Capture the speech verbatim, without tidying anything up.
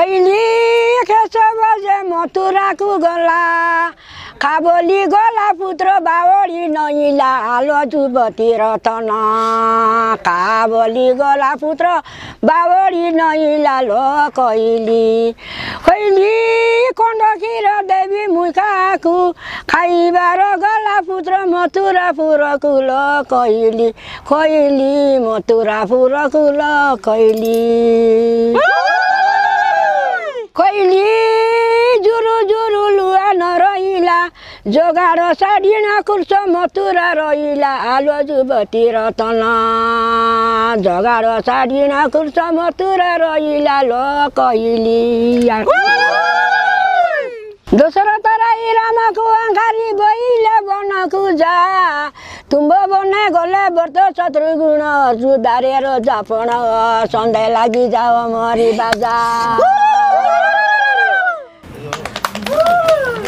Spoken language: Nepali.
खैली केशव जे मथुराको गला खाबोली गला पुत्र बावडी नइला आलो जुवती रतन खाबोली गला पुत्र बावडी नइला लो खैली खैली कण्डकीर देवी मुखाकु खाइबार गला पुत्र मथुरापुरको लो खैली खैली मथुरापुरको लो खैली खैली जुरु जुरु लुआ नरहिला जोगाड साडिना कुर्स मथुरा रहिला आलो जुवती रतन जोगाड साडिना कुर्स मथुरा रहिला लो खैली दोस्रो तराई रामको आँखारी बहिले बनको जा तुम्बो बने गले बर्त शत्रुघ्न अर्जुन दारेर जापन सन्दै लागि जाओ मरि बाजा।